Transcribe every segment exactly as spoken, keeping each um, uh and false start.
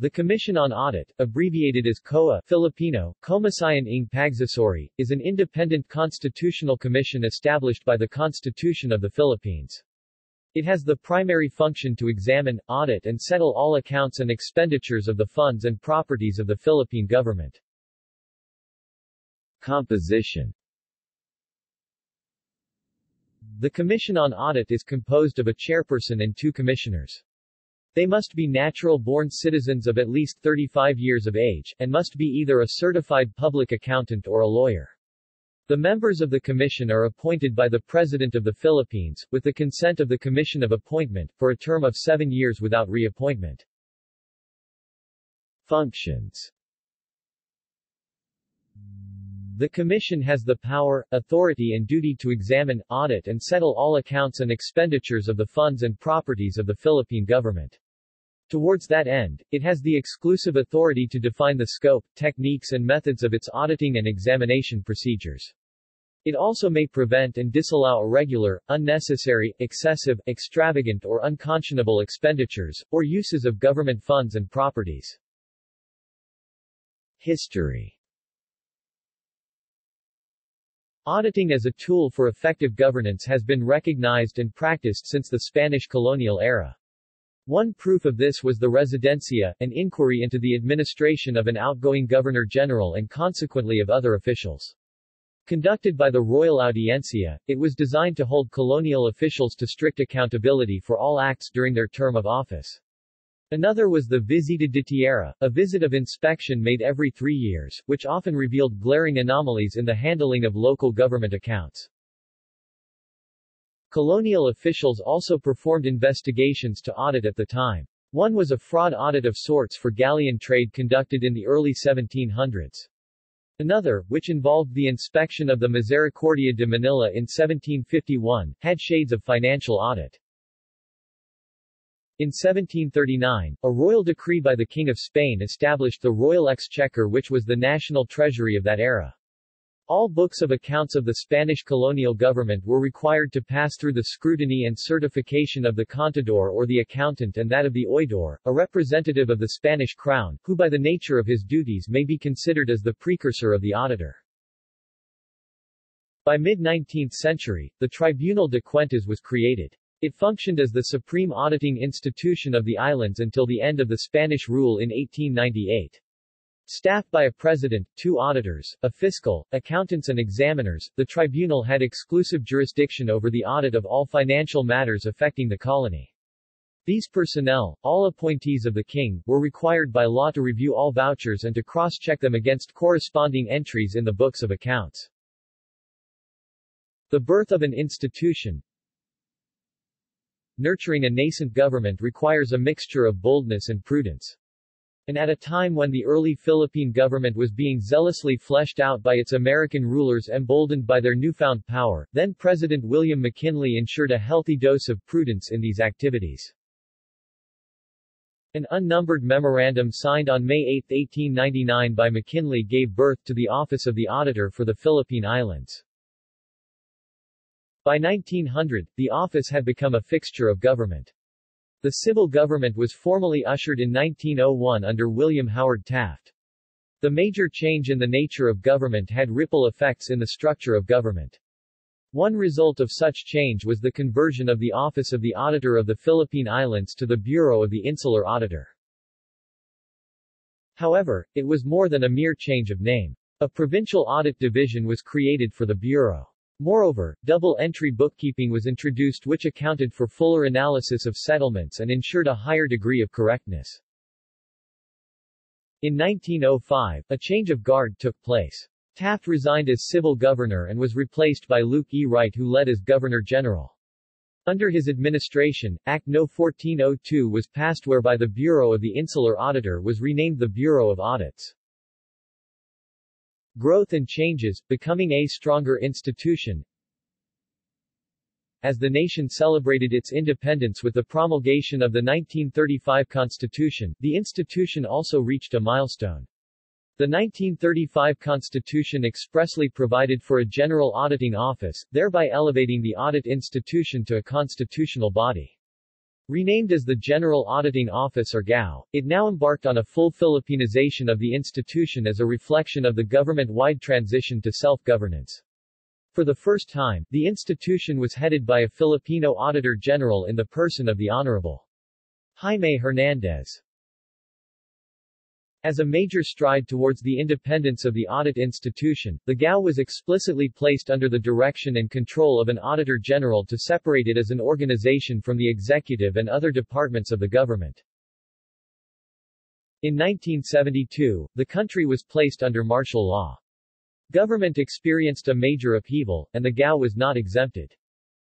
The Commission on Audit, abbreviated as COA Filipino, Komisyon ng Pagsusuri, is an independent constitutional commission established by the Constitution of the Philippines. It has the primary function to examine, audit and settle all accounts and expenditures of the funds and properties of the Philippine government. Composition. The Commission on Audit is composed of a chairperson and two commissioners. They must be natural-born citizens of at least thirty-five years of age, and must be either a certified public accountant or a lawyer. The members of the Commission are appointed by the President of the Philippines, with the consent of the Commission of Appointment, for a term of seven years without reappointment. Functions. The Commission has the power, authority and duty to examine, audit and settle all accounts and expenditures of the funds and properties of the Philippine government. Towards that end, it has the exclusive authority to define the scope, techniques and methods of its auditing and examination procedures. It also may prevent and disallow irregular, unnecessary, excessive, extravagant or unconscionable expenditures, or uses of government funds and properties. History. Auditing as a tool for effective governance has been recognized and practiced since the Spanish colonial era. One proof of this was the Residencia, an inquiry into the administration of an outgoing governor-general and consequently of other officials. Conducted by the Royal Audiencia, it was designed to hold colonial officials to strict accountability for all acts during their term of office. Another was the Visita de Tierra, a visit of inspection made every three years, which often revealed glaring anomalies in the handling of local government accounts. Colonial officials also performed investigations to audit at the time. One was a fraud audit of sorts for galleon trade conducted in the early seventeen hundreds. Another, which involved the inspection of the Misericordia de Manila in seventeen fifty-one, had shades of financial audit. In seventeen thirty-nine, a royal decree by the King of Spain established the Royal Exchequer, which was the national treasury of that era. All books of accounts of the Spanish colonial government were required to pass through the scrutiny and certification of the contador or the accountant and that of the oidor, a representative of the Spanish crown, who by the nature of his duties may be considered as the precursor of the auditor. By mid-nineteenth century, the Tribunal de Cuentas was created. It functioned as the supreme auditing institution of the islands until the end of the Spanish rule in eighteen ninety-eight. Staffed by a president, two auditors, a fiscal, accountants and examiners, the tribunal had exclusive jurisdiction over the audit of all financial matters affecting the colony. These personnel, all appointees of the king, were required by law to review all vouchers and to cross-check them against corresponding entries in the books of accounts. The birth of an institution. Nurturing a nascent government requires a mixture of boldness and prudence. And at a time when the early Philippine government was being zealously fleshed out by its American rulers emboldened by their newfound power, then-President William McKinley ensured a healthy dose of prudence in these activities. An unnumbered memorandum signed on May eighth, eighteen ninety-nine by McKinley gave birth to the Office of the Auditor for the Philippine Islands. By nineteen hundred, the office had become a fixture of government. The civil government was formally ushered in nineteen oh one under William Howard Taft. The major change in the nature of government had ripple effects in the structure of government. One result of such change was the conversion of the Office of the Auditor of the Philippine Islands to the Bureau of the Insular Auditor. However, it was more than a mere change of name. A provincial audit division was created for the Bureau. Moreover, double-entry bookkeeping was introduced which accounted for fuller analysis of settlements and ensured a higher degree of correctness. In nineteen oh five, a change of guard took place. Taft resigned as civil governor and was replaced by Luke E. Wright, who led as governor-general. Under his administration, Act number fourteen oh two was passed whereby the Bureau of the Insular Auditor was renamed the Bureau of Audits. Growth and changes, becoming a stronger institution. As the nation celebrated its independence with the promulgation of the nineteen thirty-five Constitution, the institution also reached a milestone. The nineteen thirty-five Constitution expressly provided for a General Auditing Office, thereby elevating the audit institution to a constitutional body. Renamed as the General Auditing Office or G A O, it now embarked on a full Filipinization of the institution as a reflection of the government-wide transition to self-governance. For the first time, the institution was headed by a Filipino Auditor General in the person of the Honorable Jaime Hernandez. As a major stride towards the independence of the audit institution, the G A O was explicitly placed under the direction and control of an Auditor General to separate it as an organization from the executive and other departments of the government. In nineteen seventy-two, the country was placed under martial law. Government experienced a major upheaval, and the G A O was not exempted.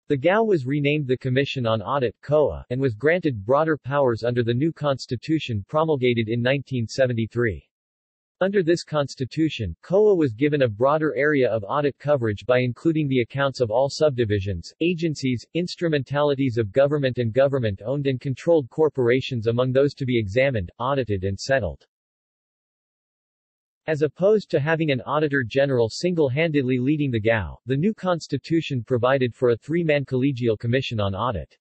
The G A O was renamed the Commission on Audit (C O A) and was granted broader powers under the new constitution promulgated in nineteen seventy-three. Under this constitution, C O A was given a broader area of audit coverage by including the accounts of all subdivisions, agencies, instrumentalities of government and government-owned and controlled corporations among those to be examined, audited and settled. As opposed to having an Auditor General single-handedly leading the G A O, the new constitution provided for a three-man collegial commission on audit.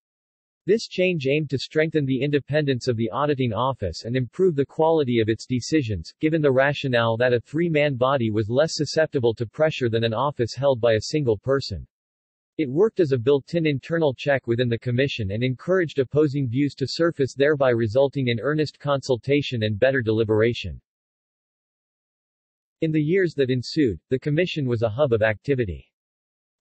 This change aimed to strengthen the independence of the auditing office and improve the quality of its decisions, given the rationale that a three-man body was less susceptible to pressure than an office held by a single person. It worked as a built-in internal check within the commission and encouraged opposing views to surface, thereby resulting in earnest consultation and better deliberation. In the years that ensued, the commission was a hub of activity.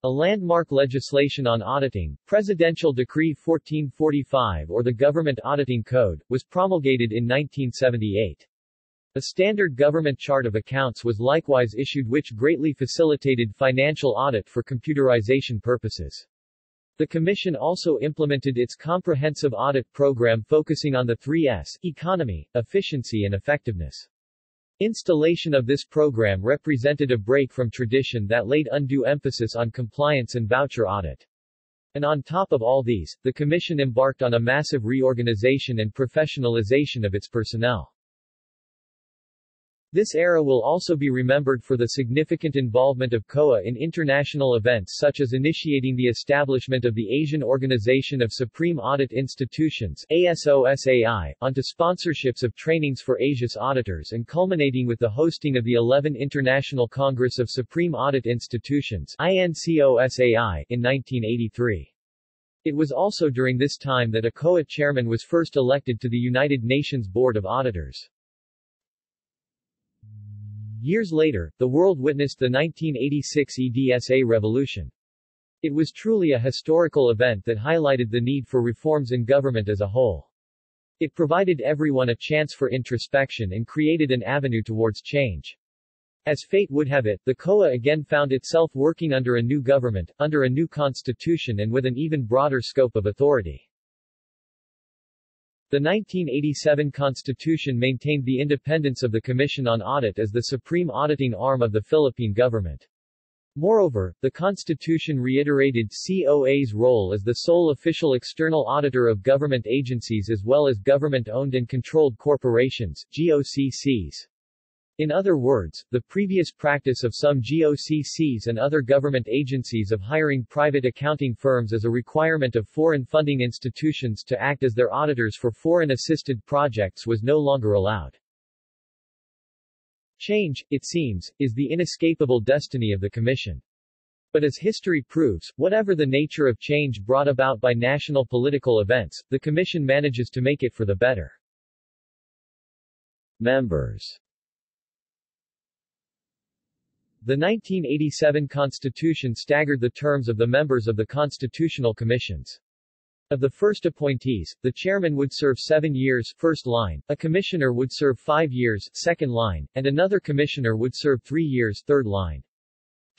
A landmark legislation on auditing, Presidential Decree fourteen forty-five or the Government Auditing Code, was promulgated in nineteen seventy-eight. A standard government chart of accounts was likewise issued, which greatly facilitated financial audit for computerization purposes. The Commission also implemented its comprehensive audit program focusing on the three S's: economy, efficiency and effectiveness. Installation of this program represented a break from tradition that laid undue emphasis on compliance and voucher audit. And on top of all these, the Commission embarked on a massive reorganization and professionalization of its personnel. This era will also be remembered for the significant involvement of C O A in international events such as initiating the establishment of the Asian Organization of Supreme Audit Institutions (A S O S A I), onto sponsorships of trainings for Asia's auditors and culminating with the hosting of the eleventh International Congress of Supreme Audit Institutions (I N C O S A I) in nineteen eighty-three. It was also during this time that a C O A chairman was first elected to the United Nations Board of Auditors. Years later, the world witnessed the nineteen eighty-six E D S A revolution. It was truly a historical event that highlighted the need for reforms in government as a whole. It provided everyone a chance for introspection and created an avenue towards change. As fate would have it, the C O A again found itself working under a new government, under a new constitution and with an even broader scope of authority. The nineteen eighty-seven Constitution maintained the independence of the Commission on Audit as the supreme auditing arm of the Philippine government. Moreover, the Constitution reiterated C O A's role as the sole official external auditor of government agencies as well as government-owned and controlled corporations, G O C Cs. In other words, the previous practice of some G O C Cs and other government agencies of hiring private accounting firms as a requirement of foreign funding institutions to act as their auditors for foreign-assisted projects was no longer allowed. Change, it seems, is the inescapable destiny of the Commission. But as history proves, whatever the nature of change brought about by national political events, the Commission manages to make it for the better. Members. The nineteen eighty-seven Constitution staggered the terms of the members of the constitutional commissions. Of the first appointees, the chairman would serve seven years, first line, a commissioner would serve five years, second line, and another commissioner would serve three years, third line.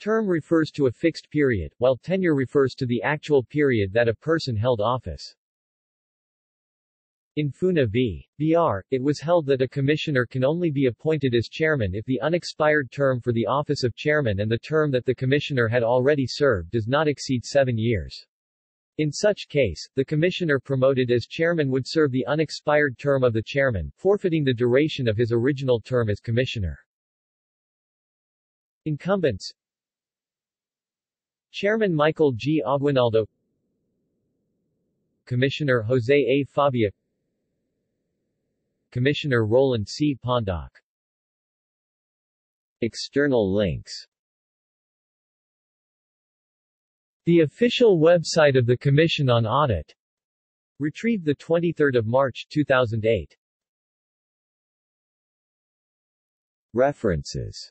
Term refers to a fixed period, while tenure refers to the actual period that a person held office. In FUNA v. B R, it was held that a commissioner can only be appointed as chairman if the unexpired term for the office of chairman and the term that the commissioner had already served does not exceed seven years. In such case, the commissioner promoted as chairman would serve the unexpired term of the chairman, forfeiting the duration of his original term as commissioner. Incumbents: Chairman Michael G. Aguinaldo, Commissioner Jose A. Fabia, Commissioner Roland C. Pondock. External links. The official website of the Commission on Audit. Retrieved the twenty-third of March two thousand eight. References.